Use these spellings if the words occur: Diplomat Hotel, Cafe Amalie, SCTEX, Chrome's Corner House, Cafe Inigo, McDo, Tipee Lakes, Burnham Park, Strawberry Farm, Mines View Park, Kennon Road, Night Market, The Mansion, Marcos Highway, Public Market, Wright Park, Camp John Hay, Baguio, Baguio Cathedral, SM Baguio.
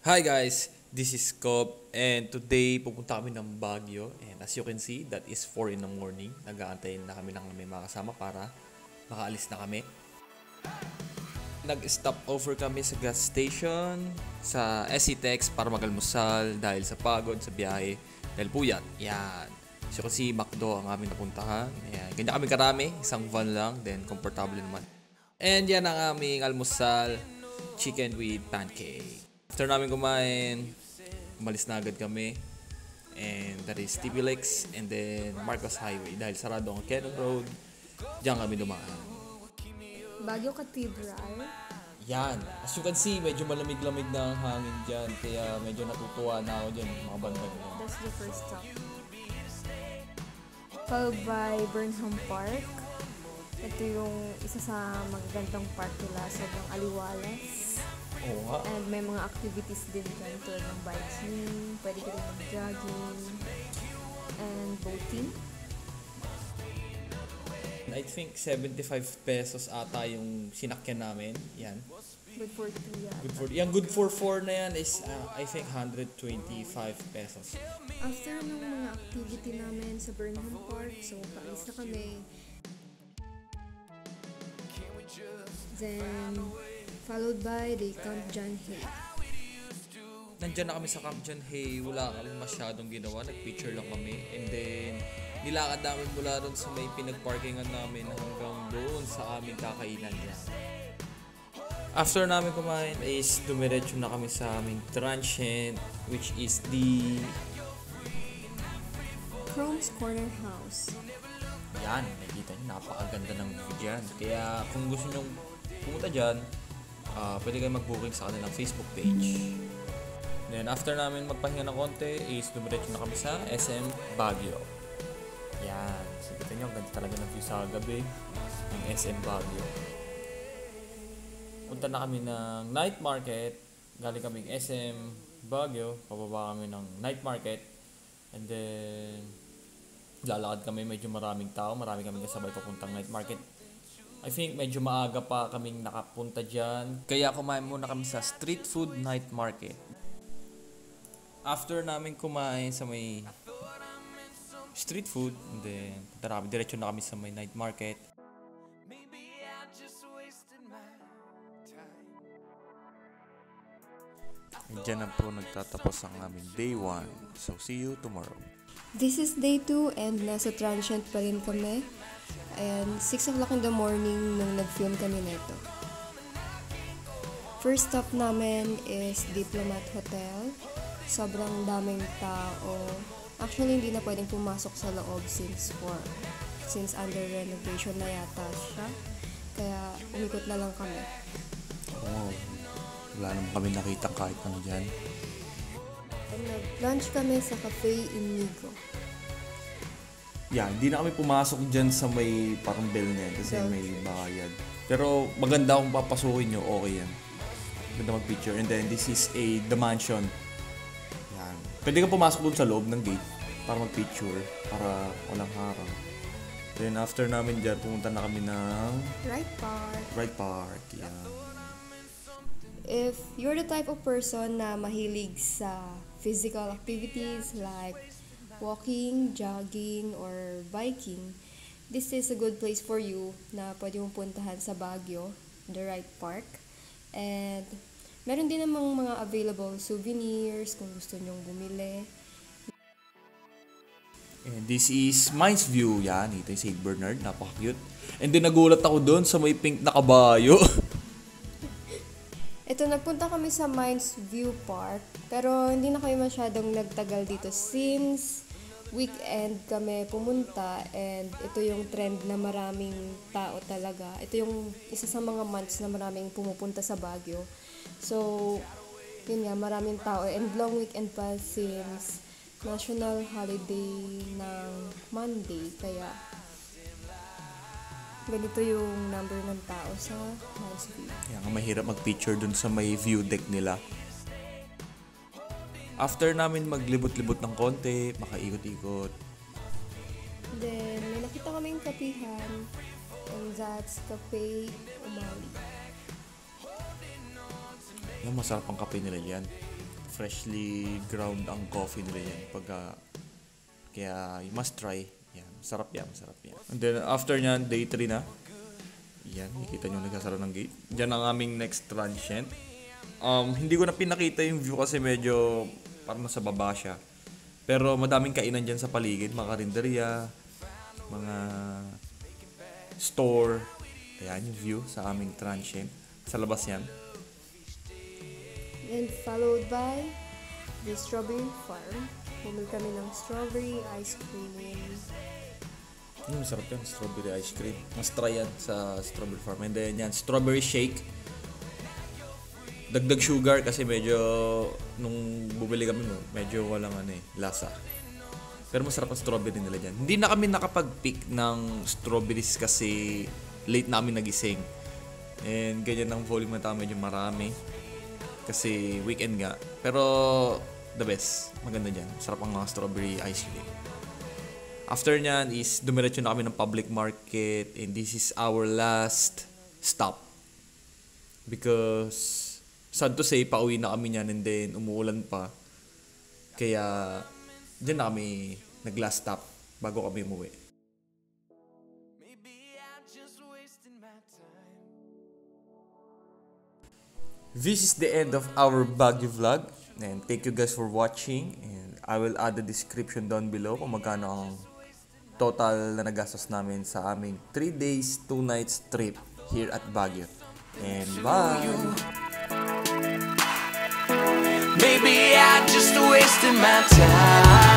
Hi guys, this is Cobb and today pupunta kami ng Baguio and as you can see that is 4 in the morning. Nag-aantayin na kami ng aming mga kasama para makaalis na kami. Nag-stop over kami sa gas station, sa SCTEX para magalmusal dahil sa pagod, sa biyahe, dahil puyat. Yan. So kasi McDo ang aming napuntahan. Ayan. Ganyan kami karami, isang van lang, then comfortable naman. And yan ang aming almusal, chicken with pancake. After namin kumain, umalis na agad kami and that is Tipee Lakes and then Marcos Highway dahil sarado ang Kennon Road, diyan kami dumaan. Baguio Cathedral? Yan, as you can see medyo malamig-lamig na ang hangin dyan kaya medyo natutuwa na ako dyan mga bandang yan. That's the first stop. Followed by Burnham Park. Ito yung isa sa magagandang park nila, sobrang aliwalas. Oh, and may mga activities din dyan, tulad ng biking, pwede ka rin mag-jogging, and boating. I think 75 pesos ata yung sinakyan namin, yan. Good for 2 yan. Yung good for 4 na yan is I think 125 pesos. After ng mga activity namin sa Burnham Park, so paalis na kami. Then, followed by the Camp John Hay. Nandiyan na kami sa Camp John Hay, wala kami masyadong ginawa, nagpicture lang kami. And then, nilakad namin mula doon sa may pinagparkingan namin hanggang doon sa aming kakainan niya. After namin kumain is dumiretso na kami sa aming transient, which is the Chrome's Corner House. Yan, nakikita niyo, napakaganda ng view dyan. Kaya kung gusto nyo pumunta dyan, pwede kayo mag-booking sa kanilang Facebook page. Then after namin magpahinga ng konti is dumiretso na kami sa SM Baguio. Yan, sigita nyo, ang ganda talaga ng view sa gabi ng SM Baguio. Punta na kami ng Night Market. Galing kaming SM Baguio, pababa kami ng Night Market. And then lalakad kami, medyo maraming tao, marami kaming kasabay papuntang Night Market. I think medyo maaga pa kaming nakapunta dyan. Kaya kumain muna kami sa Street Food Night Market. After namin kumain sa may street food, then diretso na kami sa may Night Market. Diyan na po nagtatapos ang aming day 1. So see you tomorrow. This is day 2 and nasa transient pa rin kami. And 6 o'clock in the morning nung nag-film kami nito. First stop namin is Diplomat Hotel. Sobrang daming tao. Actually, hindi na pwedeng pumasok sa loob since under renovation na yata siya. Kaya umikot na lang kami. Oo. Oh, wala naman kami nakita kahit ano dyan. Nag-lunch kami sa Cafe Inigo. Yeah, hindi na kami pumasok dyan sa may parang bell na yan kasi may bayad. Pero maganda kung papasukin nyo, okay yan. Maganda mag-picture. And then this is The Mansion. Yan. Pwede ka pumasok doon sa loob ng gate para mag-picture, para walang harang. Then after namin dyan, pumunta na kami ng Wright Park. Wright Park, yan. If you're the type of person na mahilig sa physical activities like walking, jogging, or biking, this is a good place for you na pwede mong puntahan sa Baguio, the Wright Park. And meron din namang mga available souvenirs kung gusto nyong bumili. And this is Mines View. Yan, ito yung St. Bernard. Napaka-cute. And then nagulat ako doon sa may pink na kabayo. So, nagpunta kami sa Mines View Park, pero hindi na kami masyadong nagtagal dito since weekend kami pumunta and ito yung trend na maraming tao talaga. Ito yung isa sa mga months na maraming pumupunta sa Baguio. So, yun nga, maraming tao and long weekend pa since national holiday ng Monday. Kaya, ganito yung number ng tao sa Mines View. Kaya nga mahirap mag-picture dun sa may view deck nila. After namin maglibot-libot ng konti, makaikot-ikot. Then, may nakita kami yung kapihan. And that's Cafe Amalie. Yung masarap ang kape nila yan. freshly ground ang coffee nila yan. Kaya you must try. Yan, sarap yan, sarap yan. And then after nyan, day 3 na. Yan, nakita nyo nagsasara ng gate. Diyan ang aming next transient. Hindi ko na pinakita yung view kasi medyo parang nasa baba siya. Pero madaming kainan dyan sa paligid. Mga karinderya, mga store. Ayan yung view sa aming transient. Sa labas yan. And followed by the Strawberry Farm. Bumili kami ng strawberry ice cream. Masarap yan, strawberry ice cream. Mas try yan sa Strawberry Farm. And then yan, strawberry shake. Dagdag sugar kasi medyo nung bumili kami mo, medyo walang lasa. Pero masarap ang strawberry nila dyan. Hindi na kami nakapag-pick ng strawberries kasi late na kami nagising. And ganyan ang volume na tao, medyo marami. Kasi weekend nga. Pero the best. Maganda dyan. Sarap ang mga strawberry ice cream. After nyan is dumiretso na kami ng Public Market. And this is our last stop. Because sad to say, pauwi na kami niyan and then umuulan pa. Kaya diyan na kami nag-last stop bago kami umuwi. This is the end of our Baguio vlog. And thank you guys for watching. And I will add the description down below kung magkano ang total na nagastos namin sa aming 3 days, 2 nights trip here at Baguio. And bye! Maybe I just wasted my time.